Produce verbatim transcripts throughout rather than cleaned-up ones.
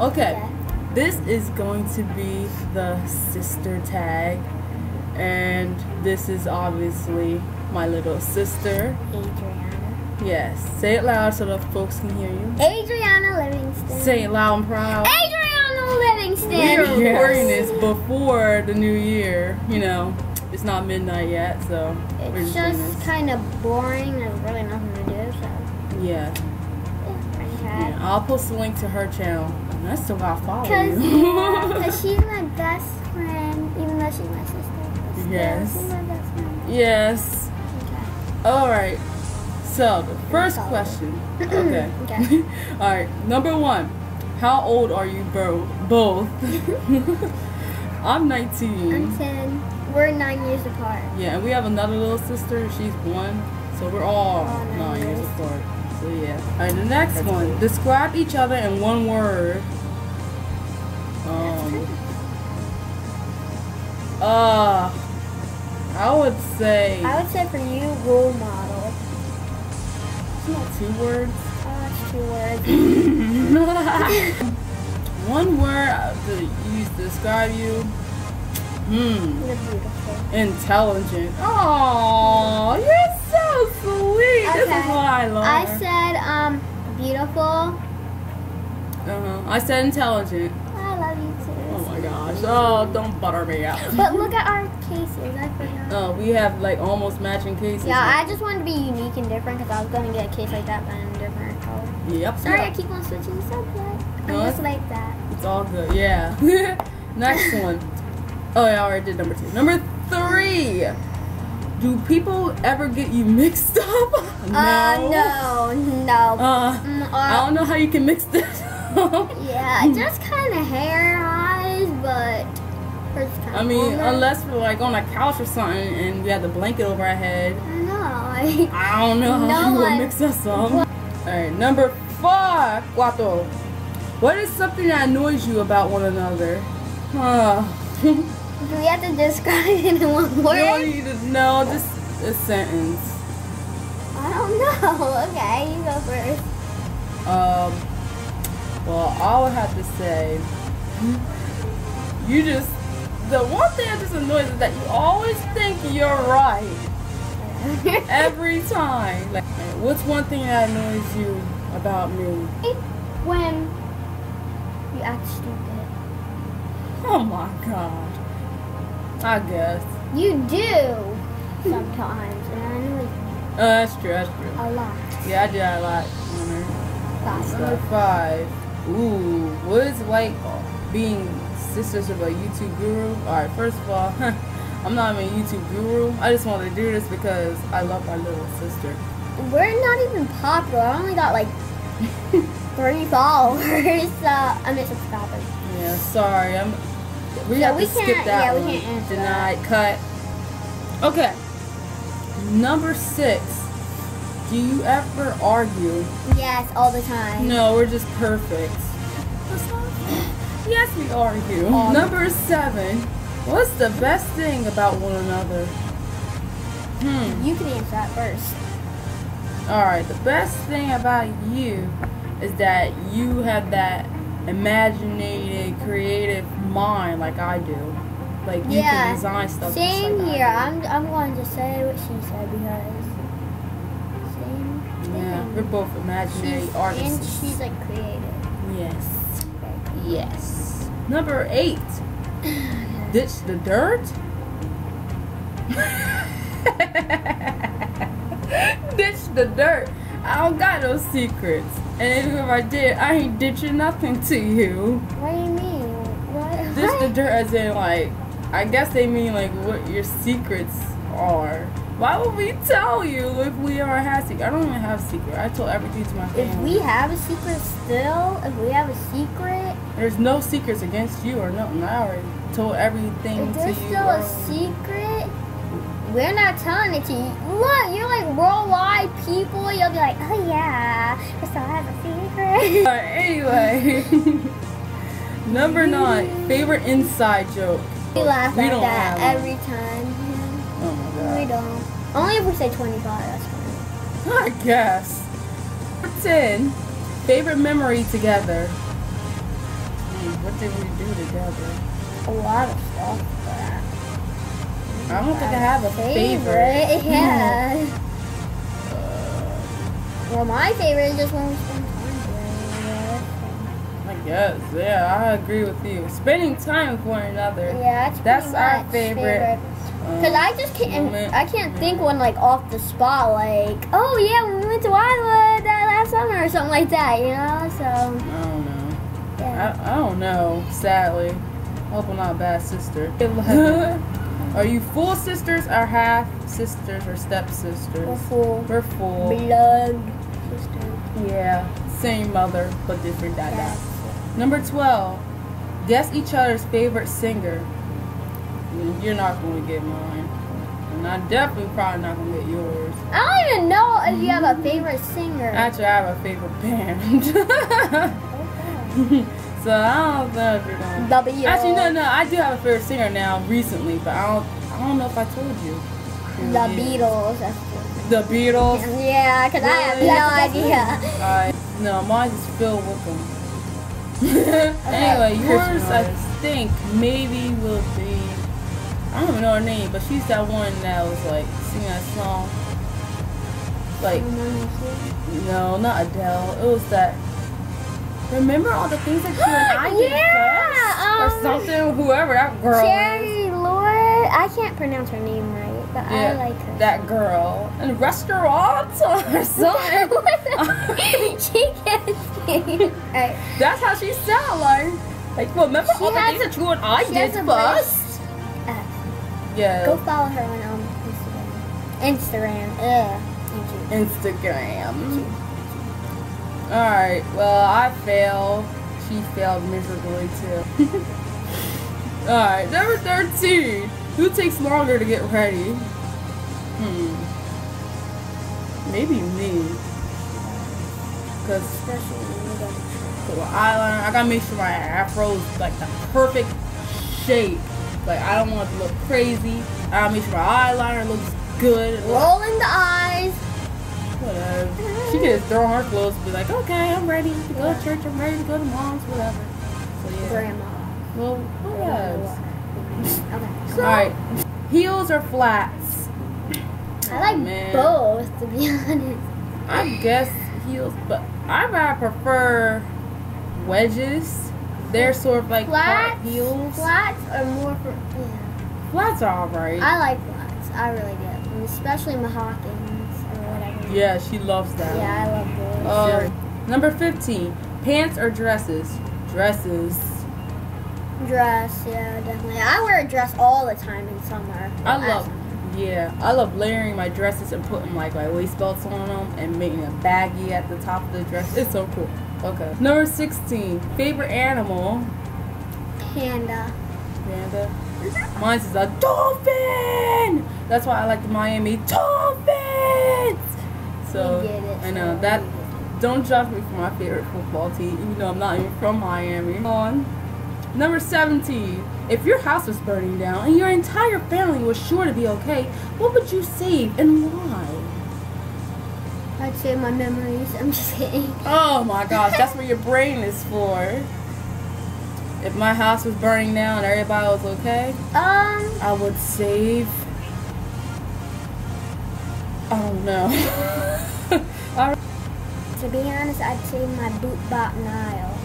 Okay. Okay. This is going to be the sister tag. And this is obviously my little sister. Adriana. Yes. Say it loud so the folks can hear you. Adriana Livingston. Say it loud and proud. Adriana Livingston. We are recording this before the new year. You know, it's not midnight yet, so. It's just kind of boring. There's really nothing to do, so. Yeah. Yeah, I'll post a link to her channel. I still gotta follow Cause, you. Because yeah, she's my best friend, even though she's my sister. Yes. She's my best friend. Yes. Okay. Alright. So, the first question. Okay. Okay. Alright. Number one. How old are you bro both? I'm nineteen. I'm ten. We're nine years apart. Yeah, and we have another little sister. She's one. So, we're all, all nine, nine years, years apart. So yeah. Alright, the next That's one. Good. Describe each other in one word. Um. Uh. I would say. I would say for you, role model. Isn't that two words? Oh, it's two words. One word to use to describe you. Hmm. You're beautiful. Intelligent. Oh, you're so sweet. Okay. This is what I love. I said um beautiful. Uh-huh. I said intelligent. I love you too. Oh my gosh. Oh, don't butter me out. But look at our cases. I forgot. Oh, we have like almost matching cases. Yeah, right? I just wanted to be unique and different because I was gonna get a case like that but in a different color. Yep. Sorry, yep. I keep on switching the subject. I'm no, just like that. It's all good. Yeah. Next one. Oh, yeah, I already did number two. Number three. Do people ever get you mixed up? No. Uh, no, no. Uh, mm, uh, I don't know how you can mix this up. Yeah, just kind of hair, eyes, but... I mean, older. Unless we're, like, on a couch or something and we have the blanket over our head. No, like, I don't know how no you would mix us up. All right, number four. Cuatro. What is something that annoys you about one another? Huh. Do we have to describe it in one word? No, you just, no, just a sentence. I don't know. Okay, you go first. Um, well, I would have to say, you just, the one thing that just annoys is that you always think you're right. Every time. Like, what's one thing that annoys you about me? When you act stupid. Oh my god. I guess. You do sometimes, and I know you. Oh, that's true, that's true. A lot. Yeah, I do that a lot. Five. Number five. Ooh, what is like being sisters of a YouTube guru? Alright, first of all, I'm not even a YouTube guru. I just wanted to do this because I love my little sister. We're not even popular. I only got like three followers. So, I'm a subscriber. Yeah, sorry. I'm... We yeah, have to we skip that yeah, one. We can't answer Denied. That. Cut. Okay. Number six. Do you ever argue? Yes, all the time. No, we're just perfect. Yes, we argue. Um, Number seven. What's the best thing about one another? Hmm. You can answer that first. Alright, the best thing about you is that you have that imaginative, creative mind like I do. Like you yeah, can design stuff. Same like here. I'm I'm going to say what she said because same. Thing. Yeah, we're both imaginative artists. And she's like creative. Yes. Yes. Number eight. Ditch the dirt. Ditch the dirt. I don't got no secrets. And even if I did, I ain't ditching nothing to you. What do you mean? What? Ditch the dirt as in like, I guess they mean like what your secrets are. Why would we tell you if we are have secret? I don't even have secret. I told everything to my family. If we have a secret still, if we have a secret. There's no secrets against you or nothing. I already told everything to you. If there's still a secret, we're not telling it to you. Look, you're like worldwide people. You'll be like, oh yeah, I still have a secret. All right, anyway. Number nine, favorite inside joke. We laugh we like don't that every one. Time. Yeah. Oh my god. We don't. Only if we say twenty-five, that's funny. I guess. Number ten, favorite memory together. What did we do together? A lot of stuff, but I, I don't think I have a favorite. favorite. Yeah. Mm-hmm. uh, well, my favorite is just when we spend time together. I guess, yeah, I agree with you. Spending time with one another. Yeah, that's, that's our favorite. favorite. Cause I just can't, I can't think one like off the spot, like, oh yeah, we went to Wildwood that last summer or something like that, you know. So I don't know. Yeah. I, I don't know. Sadly, hope I'm not a bad sister. Are you full sisters or half sisters or stepsisters? We're full. We're full. Blood sisters. Yeah, same mother but different dad. Yes. Number twelve. Guess each other's favorite singer. You're not going to get mine. And I definitely probably not going to get yours. I don't even know if you have a favorite singer. Actually, I have a favorite band. Okay. So, I don't know if you're going to. W. Actually, no, no. I do have a favorite singer now, recently. But I don't I don't know if I told you. The yeah. Beatles. That's good. The Beatles? Yeah, because really? I have no idea. Alright. No, mine is Phil Wickham. Okay. Anyway, yours, I think, maybe will be... I don't even know her name, but she's that one that was like singing that song. Like, no, not Adele. It was that. Remember all the things that you and I did yeah, first? Um, or something. Whoever that girl. Cherry Lord. I can't pronounce her name right, but yeah, I like her. That girl in restaurants or something. She can't sing. Right. That's how she sounds like. Like, well, remember she all the things that you and I did first. Yeah. Go follow her on um, Instagram. Instagram. Yeah. Instagram. All right. Well, I failed. She failed miserably too. All right. Number thirteen. Who takes longer to get ready? Hmm. Maybe me. Cause well, I learned, I gotta make sure my afro's like the perfect shape. Like, I don't want it to look crazy. I make sure my eyeliner looks good. Roll in the eyes. Whatever. She can just throw her clothes and be like, okay, I'm ready to go yeah. to church. I'm ready to go to mom's, whatever. So, yeah. Grandma. Well, what else? Okay. So, all right. Heels or flats? I like Man. both, to be honest. I guess heels, but I rather prefer wedges. They're sort of like flat heels. Flats are more for yeah. Flats are alright. I like flats. I really do. And especially Mahockins or whatever. Yeah, she loves that. Yeah, I love those. Uh, sure. Number fifteen. Pants or dresses? Dresses. Dress, yeah, definitely. I wear a dress all the time in summer. I love summer. Yeah. I love layering my dresses and putting like my waist belts on them and making a baggie at the top of the dress. It's so cool. Okay. Number sixteen. Favorite animal? Panda. Panda? Mine's is a dolphin! That's why I like the Miami Dolphins! So, it, I know. So that. Don't judge me for my favorite football team, even though I'm not even from Miami. On. Number seventeen. If your house was burning down and your entire family was sure to be okay, what would you save and why? I'd say my memories. I'm just kidding. Oh my gosh, that's what your brain is for. If my house was burning down and everybody was okay, um, I would save. Oh no. To be honest, I'd save my boot bop Niles.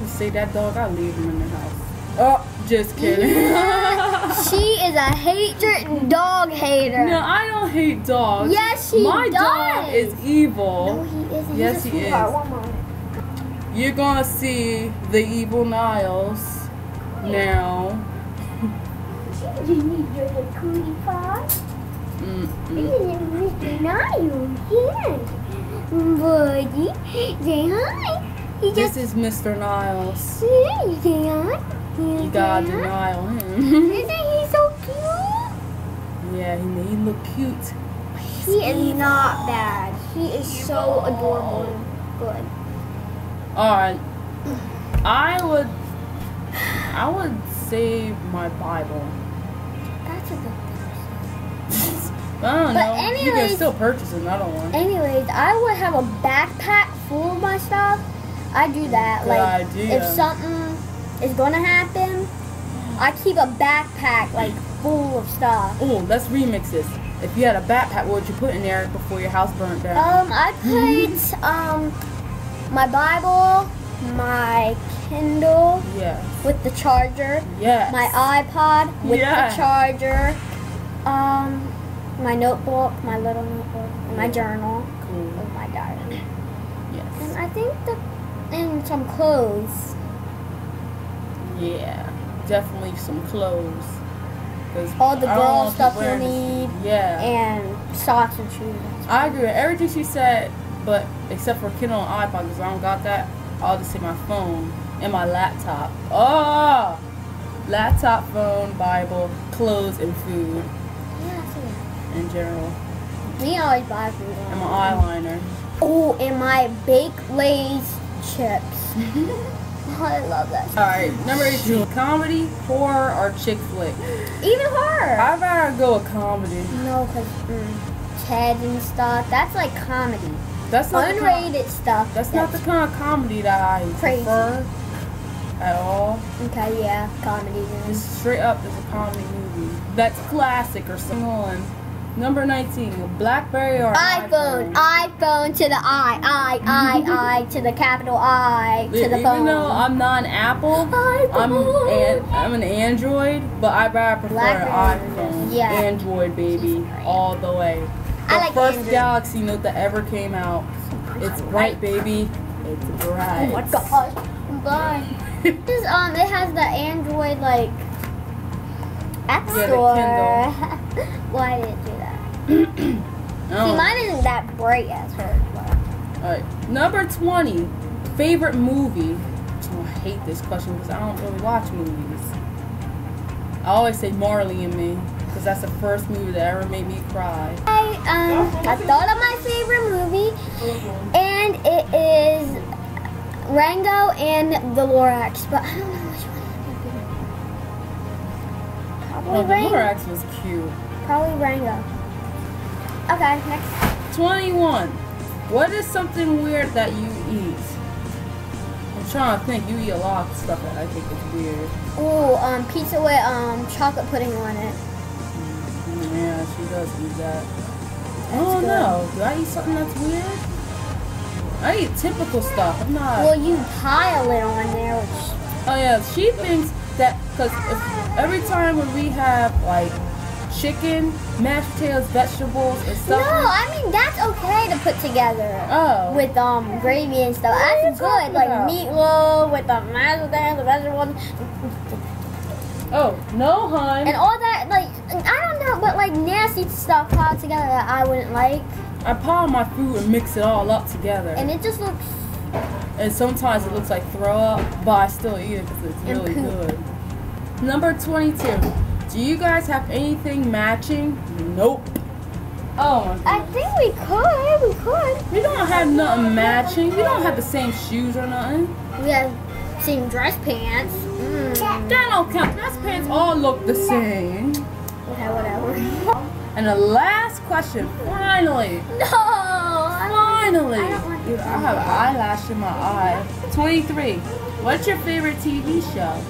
You say that dog? I leave him in the house. Oh, just kidding. Yeah, she is a hatred dog hater. No, I don't hate dogs. Yes, she My does. dog is evil. No, he isn't. Yes, He's a he sweetheart. is. One moment. You're gonna see the evil Niles now. You need your cootie pie. Mister Niles here, buddy. Say hi. This is Mister Niles. You gotta denial him. Isn't he so cute? Yeah, he, he look cute. He's he is evil. Not bad. He is evil. So adorable and good. Alright. I would I would save my Bible. That's a good thing. I don't but know. Anyways, you can still purchase another one. Anyways, I would have a backpack full of my stuff. I do that. Like, if something is gonna happen, I keep a backpack like full of stuff. Oh, let's remix this. If you had a backpack, what would you put in there before your house burnt down? Um, I put um my Bible, my Kindle, yes, with the charger. Yes. My iPod with yes. the charger. Um, my notebook, my little notebook, and my journal, cool. and my diary. Yes. And I think the and some clothes. Yeah, definitely some clothes. All the girl stuff you need. Yeah. And socks and shoes. I agree with everything she said, but except for Kindle and iPod, because I don't got that. I'll just say my phone and my laptop. Oh! Laptop, phone, Bible, clothes, and food. Yeah, I see that. In general. We always buy food. And my eyeliner. Oh, and my baked Lay's chips. Oh, I love that. Alright, number eighteen. Comedy, horror, or chick flick? Even horror. I'd rather go with comedy. No, because mm, Ted and stuff, that's like comedy. That's not Unrated com stuff. That's, that's not the kind of comedy that I crazy. prefer at all. Okay, yeah, comedy. Then. Just straight up is a comedy movie. That's classic or something. On. Number nineteen. Blackberry or iPhone? iPhone, iPhone to the I, I, I, I to the capital I to yeah, the even phone. Even though I'm not an Apple, I'm an, I'm an Android, but I rather prefer an iPhone. Yeah. Android, baby, all the way. The I like first Android. Galaxy Note that ever came out. It's bright, baby. It's bright. Oh my gosh, I'm blind. This um, it has the Android like app yeah, store. Why did it do that? See, mine isn't that bright as hers. All right, number twenty. Favorite movie. Oh, I hate this question because I don't really watch movies. I always say Marley and Me. Because that's the first movie that ever made me cry. I, um, I thought of my favorite movie, and it is Rango and the Lorax, but I don't know which one. Probably well, Rango. The Lorax was cute. Probably Rango. Okay, next. twenty-one. What is something weird that you eat? I'm trying to think. You eat a lot of stuff that I think is weird. Ooh, um, pizza with um chocolate pudding on it. Yeah, she does eat that. I don't know. Do I eat something that's weird? I eat typical stuff. I'm not. Well, you pile it on there. Which... Oh yeah, she thinks that because every time when we have like chicken, mashed potatoes, vegetables, and stuff. No, I mean that's okay to put together. Oh. With um gravy and stuff. What that's good. Like about? meatloaf with the mashed potatoes, vegetables. Oh, no, hon. And all that, like, I don't know, but, like, nasty stuff piled together that I wouldn't like. I pile my food and mix it all up together. And it just looks... And sometimes it looks like throw up, but I still eat it because it's really good. Number twenty-two. Do you guys have anything matching? Nope. Oh, my goodness. I think we could. We could. We don't have nothing matching. We don't have the same shoes or nothing. We have same dress pants. Mm. That don't count. Dress pants all look the same. Okay, whatever. And the last question, finally. No. Finally. I don't want to. I have an eyelash in my eye. twenty-three. What's your favorite T V show?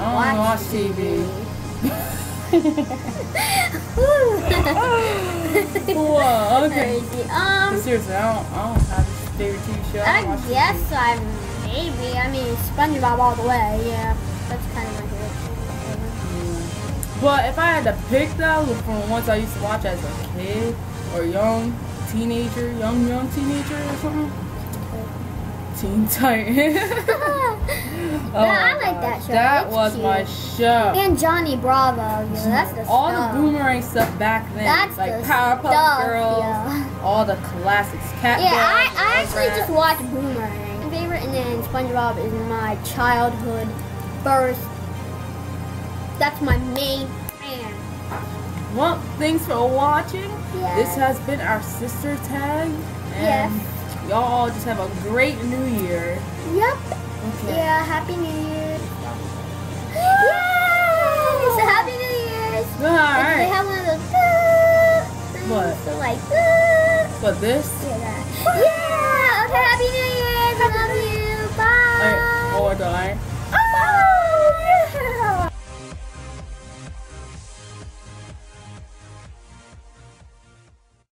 I don't watch T V. Whoa. Okay. Crazy. Um. Seriously, I don't. I don't have a favorite T V show. I, I guess I'm. Maybe, I mean, SpongeBob all the way, yeah. That's kind of my favorite. But if I had to pick those from ones I used to watch as a kid or young teenager, young, young teenager or something, Teen Titan. Oh no, I like that show. That it's was cute. my show. And Johnny Bravo, yeah, that's the all stuff. All the Boomerang stuff back then. That's like the Powerpuff stuff, Girls, yeah. all the classics. Catboy. Yeah, I, I actually rats. just watched Boomerang. Favorite, and then SpongeBob is my childhood first. That's my main fan. Well, thanks for watching. Yes. This has been our sister tag. And yes. Y'all just have a great new year. Yep. Okay. Yeah, happy new year. Yay! So happy new year. Alright. They have one of those uh, things. What? So like, uh, what, this? Yeah, that. Yeah! Okay, happy new year. Come on.